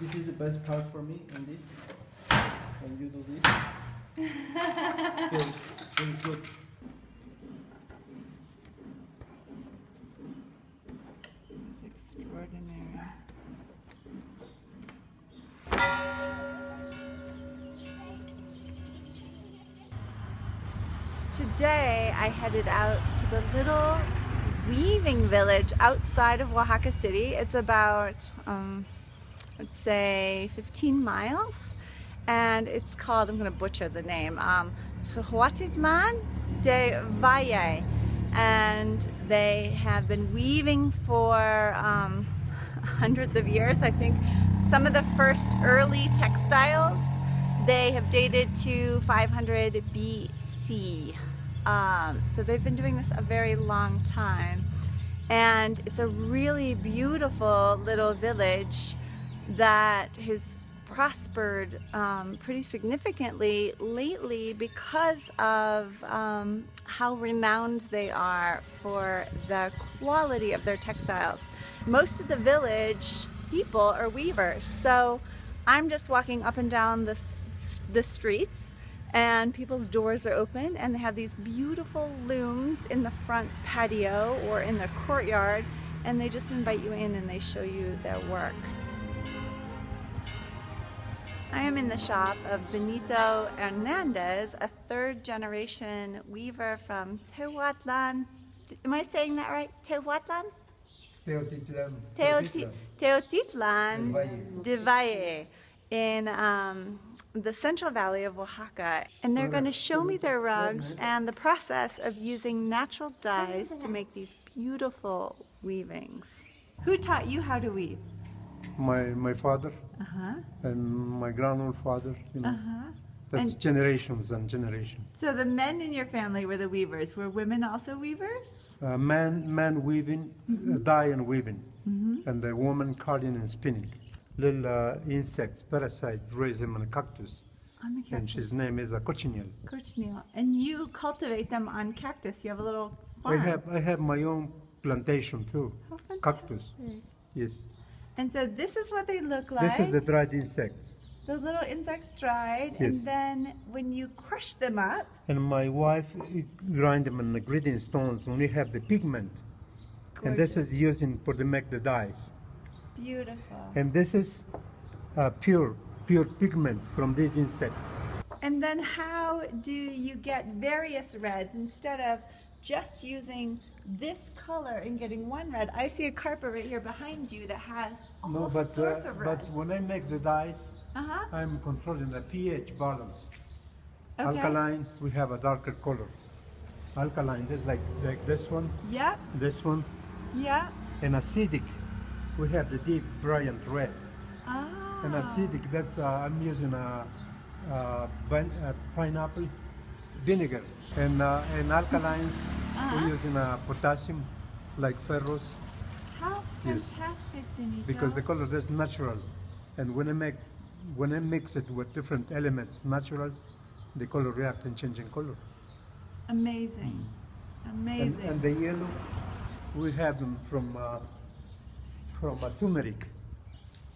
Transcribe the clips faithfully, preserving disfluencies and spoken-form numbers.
This is the best part for me in this. When you do this, feels, feels good. This is extraordinary. Today I headed out to the little weaving village outside of Oaxaca City. It's about, um, let's say, fifteen miles, and it's called, I'm going to butcher the name, um, Teotitlán del Valle, and they have been weaving for um, hundreds of years. I think some of the first early textiles, they have dated to five hundred B C. Um, so they've been doing this a very long time, and it's a really beautiful little village that has prospered um, pretty significantly lately because of um, how renowned they are for the quality of their textiles. Most of the village people are weavers, so I'm just walking up and down the, the streets, and people's doors are open, and they have these beautiful looms in the front patio or in the courtyard, and they just invite you in and they show you their work. I am in the shop of Benito Hernandez, a third generation weaver from Teotitlán. Am I saying that right? Teotitlán? Teotitlán. Teotitlán. Teotitlán del Valle. In um, the Central Valley of Oaxaca, and they're going to show me their rugs and the process of using natural dyes to make these beautiful weavings. Who taught you how to weave? My my father uh-huh. and my grandfather. You know, uh-huh. That's and generations and generations. So the men in your family were the weavers. Were women also weavers? Uh, man, man weaving, mm-hmm. dye and weaving, mm-hmm. and the woman cutting and spinning. Little uh, insects, parasite, raise them on a cactus. On the cactus. And his name is a cochineal. Cochineal. And you cultivate them on cactus. You have a little farm. I have, I have my own plantation too. How fantastic. Cactus. Yes. And so this is what they look like. This is the dried insects. The little insects dried, yes. And then when you crush them up. And my wife grind them on the grinding stones, and we have the pigment. Gorgeous. And this is using for to make the dyes. Beautiful. And this is uh, pure, pure pigment from these insects. And then how do you get various reds instead of just using this color and getting one red? I see a carpet right here behind you that has all no, but, sorts uh, of reds. But when I make the dyes, uh-huh. I'm controlling the pH balance. Okay. Alkaline, we have a darker color. Alkaline, just like, like this one, yeah. this one, yeah. and acidic. We have the deep brilliant red, ah. and acidic. That's uh, I'm using a, a, a pineapple vinegar, and uh, and alkalines. Uh-huh. We're using a potassium, like ferrous. How fantastic, Benito! Because the color is natural, and when I make when I mix it with different elements, natural, the color reacts and changing color. Amazing, amazing. And, and the yellow, we have them from. Uh, From a turmeric.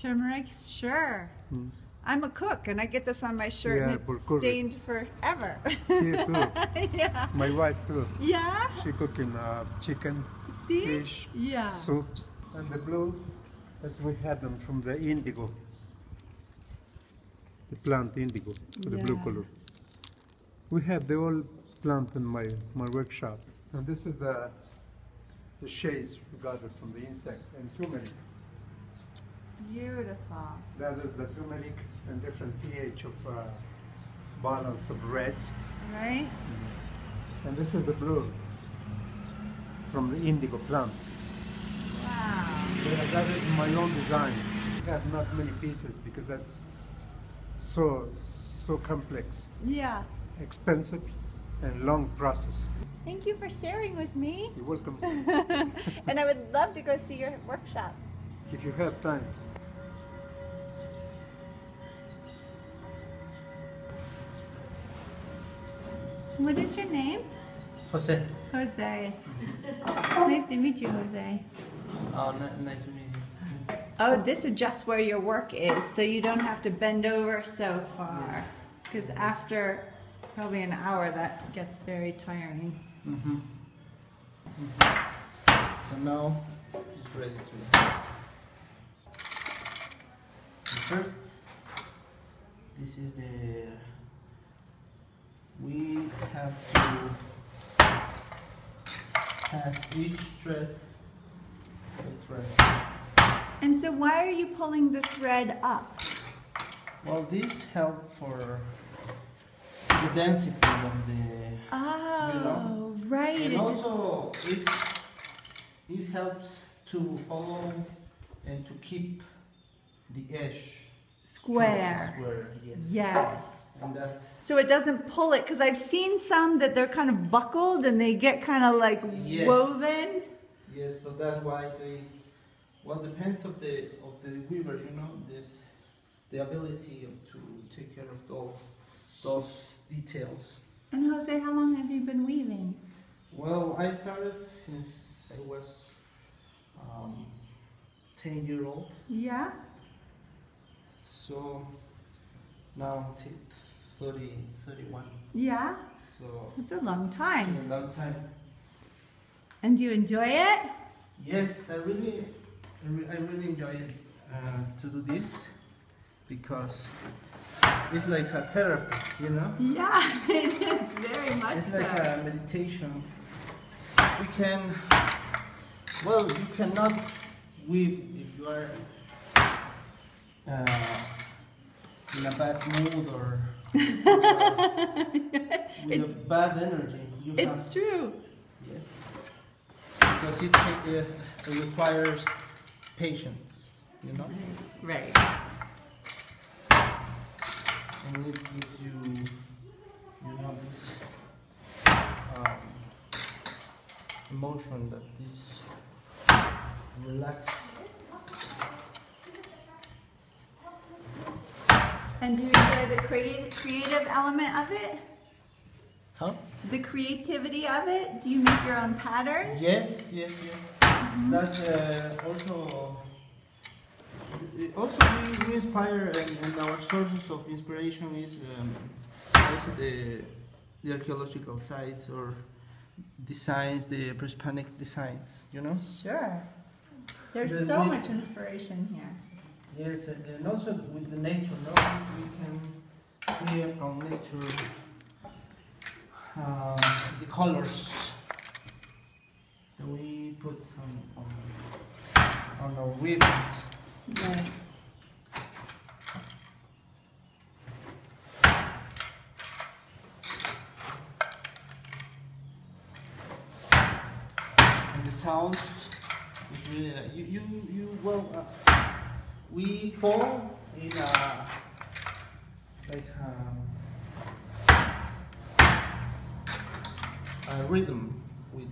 Turmeric, sure. Mm. I'm a cook, and I get this on my shirt, yeah, and it's stained forever. Yeah, too. Yeah. My wife too. Yeah. She cooking uh, chicken, See? fish, yeah. soups, and the blue that we had them from the indigo, the plant indigo, the yeah. blue color. We have the old plant in my my workshop, and this is the. The shades gathered from the insect and turmeric. Beautiful. That is the turmeric and different pH of uh, balance of reds. Right. Mm-hmm. And this is the blue from the indigo plant. Wow. Yeah, that is my own design. I have not many pieces because that's so so complex. Yeah. Expensive and long process. Thank you for sharing with me. You're welcome. And I would love to go see your workshop. If you have time. What is your name? Jose. Jose. Nice to meet you, Jose. Oh, nice, nice to meet you. Oh, this adjusts where your work is, so you don't have to bend over so far. Because yes. after probably an hour, that gets very tiring. Mm-hmm. Mm-hmm. So now it's ready to. First, this is the. We have to pass each thread. The thread. And so why are you pulling the thread up? Well, this helps for the density of the... Oh, you know? Right. And also, it, it helps to follow and to keep the edge square. Strong, square, yes. Yes. And that, so it doesn't pull it, because I've seen some that they're kind of buckled and they get kind of like yes. woven. Yes, so that's why they... Well, depends of the of the weaver, you know, this the ability of, to take care of those those details. And Jose, how long have you been weaving? Well, I started since I was um, ten year old. Yeah. So now thirty, thirty-one. Yeah. So it's a long time. It's been a long time. And do you enjoy it? Yes, I really. I really enjoy it uh, to do this because it's like a therapy, you know? Yeah, it is very much It's so. Like a meditation. We can, well, you cannot weave if you are uh, in a bad mood or with it's, a bad energy. You it's have, true. Yes, because it, it, it requires patience, you know? Right. And it gives you, you know, this um, emotion that this relax. And do you enjoy the creative, creative element of it? Huh? The creativity of it? Do you make your own patterns? Yes, yes, yes. That's uh, also, also we, we inspire, and, and our sources of inspiration is um, also the, the archaeological sites or designs, the pre-Hispanic designs, you know? Sure. There's the, so we, much inspiration here. Yes, and also with the nature, no? We can see it on nature, uh, the colors. We put on, on, on our weapons. Yeah. And the sounds is really like you, you, you well, uh, we fall in a like a, a rhythm with.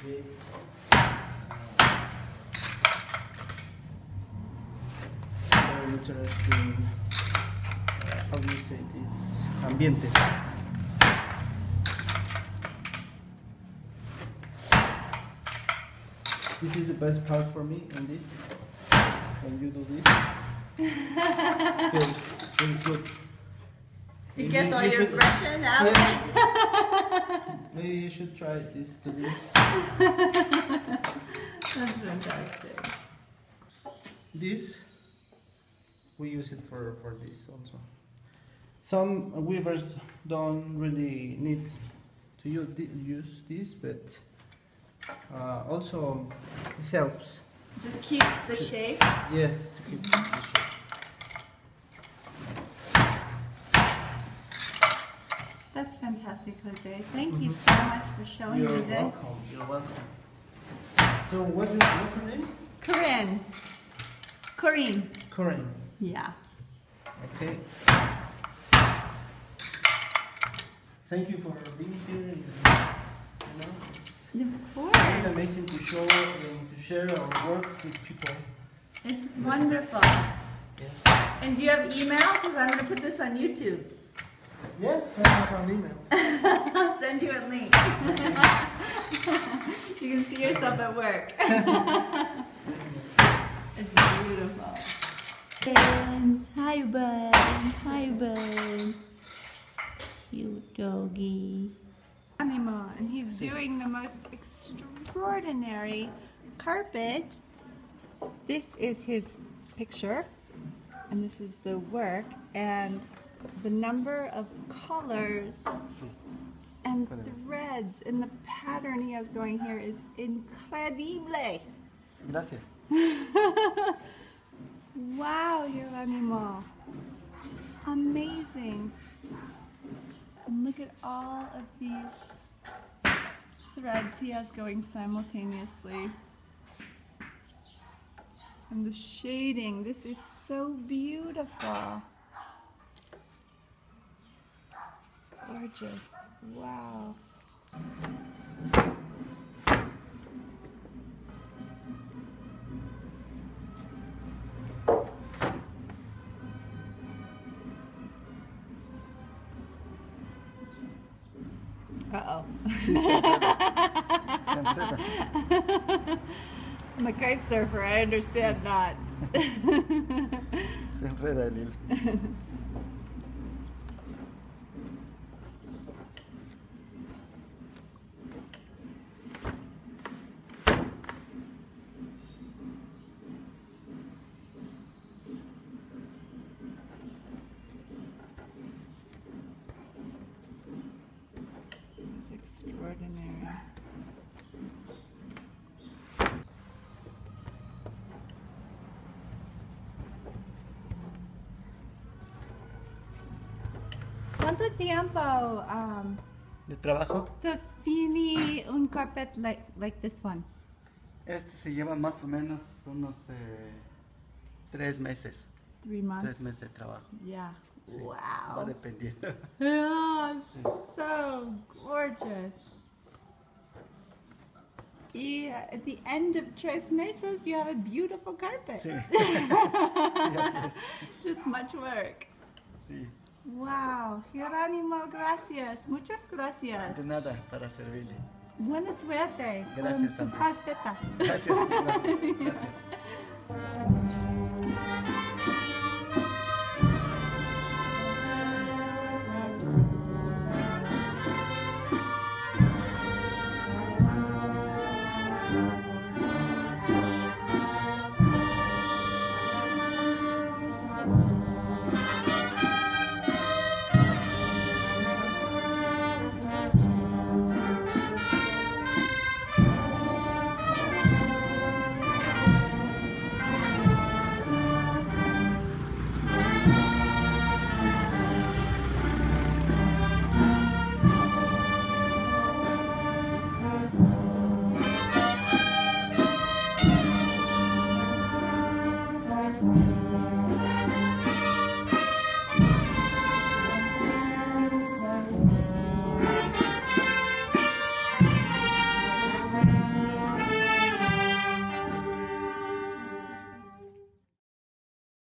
Creates very interesting, how do you say this, ambiente. This is the best part for me in this, when you do this, feels, feels good. It gets all your aggression out. Yeah. Maybe you should try this to this. That's fantastic. This, we use it for, for this also. Some weavers don't really need to use this, but uh, also it helps. Just keeps the shape? Yes, to keep the shape. That's fantastic, Jose. Thank mm-hmm. you so much for showing You're me this. You're welcome. You're welcome. So what is, what's your name? Corinne. Corinne. Corinne. Yeah. Okay. Thank you for being here. And, you know, it's of course. Really amazing to show and to share our work with people. It's wonderful. Yeah. And do you have email? Because I'm going to put this on YouTube. Yes, send me an email. I'll send you a link. You can see yourself at work. It's beautiful. Ben. Hi, Ben. Hi, Ben. Cute doggy. Animal, and he's doing the most extraordinary carpet. This is his picture, and this is the work, and the number of colors and threads in the pattern he has going here is incredible. Gracias. Wow, Geronimo. Amazing. And look at all of these threads he has going simultaneously. And the shading, this is so beautiful. Gorgeous, wow. Uh-oh. I'm a kite surfer, I understand knots. Siempre Dalil. Extraordinary. ¿Cuánto tiempo um, de trabajo? To finish un carpet like like this one. Este se lleva más o menos unos eh, tres meses. Three months. Tres meses de trabajo. Yeah. Sí, wow. Va dependiendo. Oh, sí. So gorgeous. Y uh, at the end of tres meses, you have a beautiful carpet. Sí. Sí, así es. Just much work. Sí. Wow, Geronimo, gracias. Muchas gracias. De nada, para servirle. Buena suerte. Gracias con su carpeta. Gracias, gracias, gracias. Thank you.